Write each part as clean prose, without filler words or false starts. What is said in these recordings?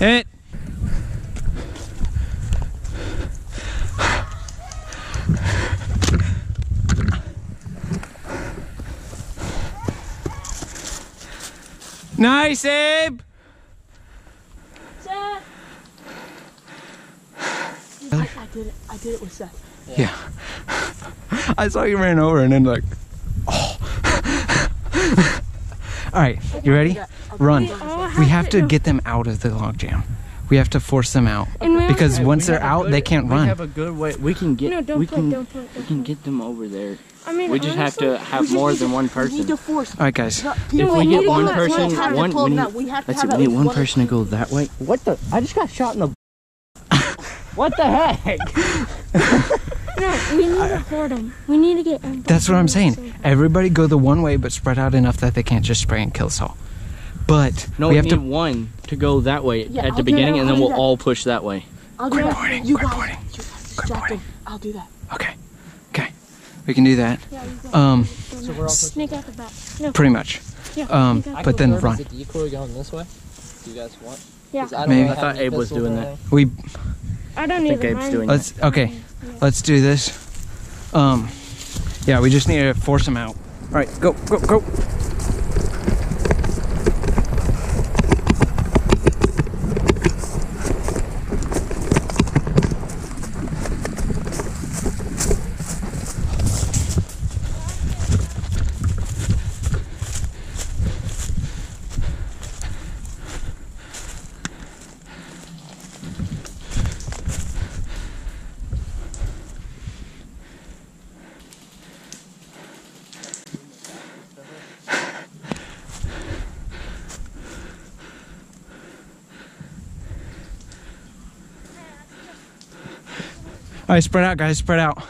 Damn it. Nice, Abe. Seth. I did it with Seth. Yeah. I saw you ran over and then like, oh. All right, you ready? Run. We have to get them out of the log jam. We have to force them out because once they're out, they can't run. We have a good way. We can get. We can get them over there. I mean, we just have to have more than one person. All right, guys. If we get one person, we need one person to go that way. What the? I just got shot in the. What the heck? No, we need to hoard them. We need to get them. That's what I'm saying. Everybody go the one way, but spread out enough that they can't just spray and kill us all. But no, we have to one to go that way at the beginning, and then we'll all push that way. Quick warning. I'll do that. Okay. We can do that. Yeah, so we're all sneak out the back. No. Pretty much. Yeah, but then run. Is it equally going this way? Do you guys want? Yeah. I thought Abe was doing that. I don't think Abe's doing that. Okay, let's do this. Yeah, we just need to force him out. All right, go, go, go. All right, spread out, guys, spread out.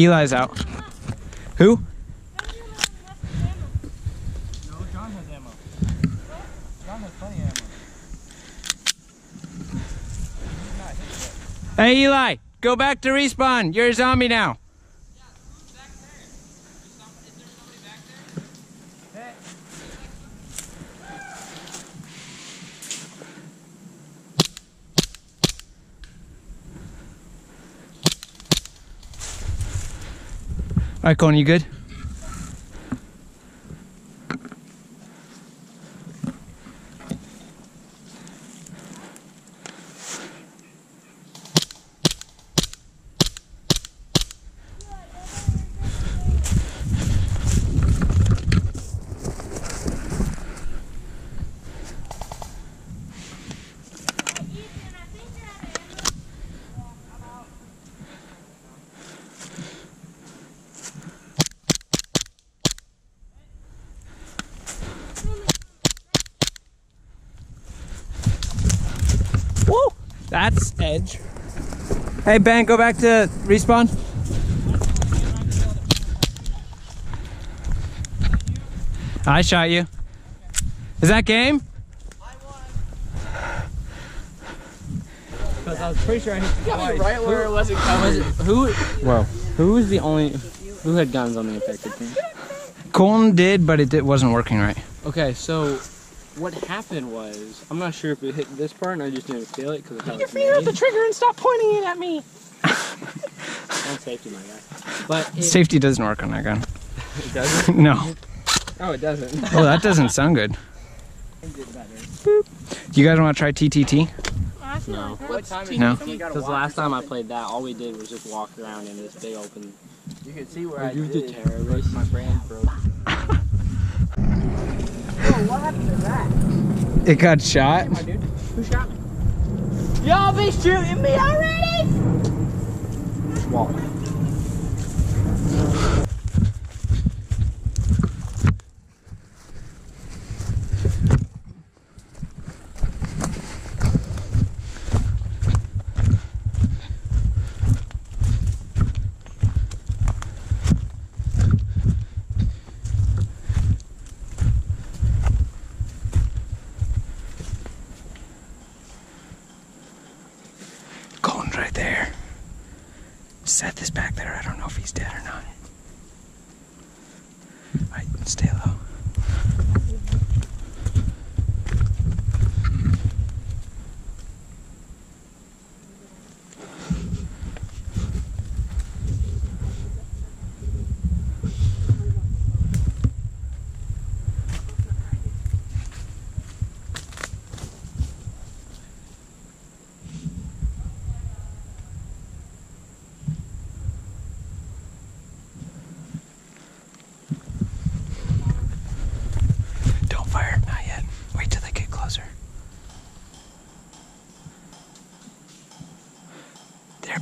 Eli's out. Who? No, John has ammo. John has plenty of ammo. Hey, Eli, go back to respawn. You're a zombie now. Yeah, who's back there? Is there somebody back there? Hey. All right, Colin, you good? That's edge. Hey, Ben, go back to respawn. I shot you. Is that game? I won. Because I was pretty sure I hit the guy right where it wasn't covered. Who was the only... Who had guns on the affected team? Colin did, but it wasn't working right. Okay, so... What happened was, I'm not sure if it hit this part and I just didn't feel it because I thought it was me. Get your finger off the trigger and stop pointing it at me! On safety, my guy. But safety doesn't work on that gun. It doesn't? No. Oh, it doesn't. Oh, that doesn't sound good. It did better. Boop. You guys want to try TTT? No. What time is TTT? Because last time I played that, all we did was just walk around in this big open... You can see where I did it. Terrorist. My brain broke. What happened to that? It got shot. Hey, my dude. Who shot me? Y'all be shooting me already? Just walk. Seth is back there. I don't know if he's dead or not. Alright, stay low.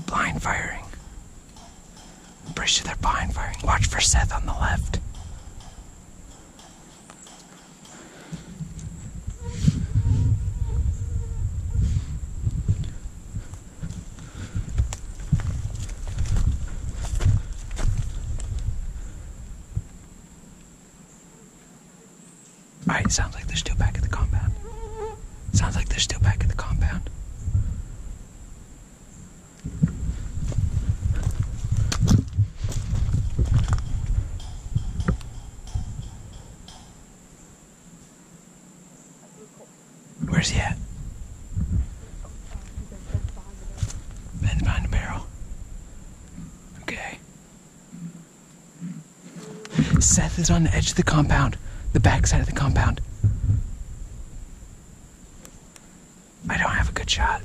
Blind firing. I'm pretty sure they're blind firing. Watch for Seth on the left. Alright, sounds like they're still back at the compound. Where's he at? Ben's behind the barrel. Okay. Seth is on the edge of the compound, the backside of the compound. I don't have a good shot.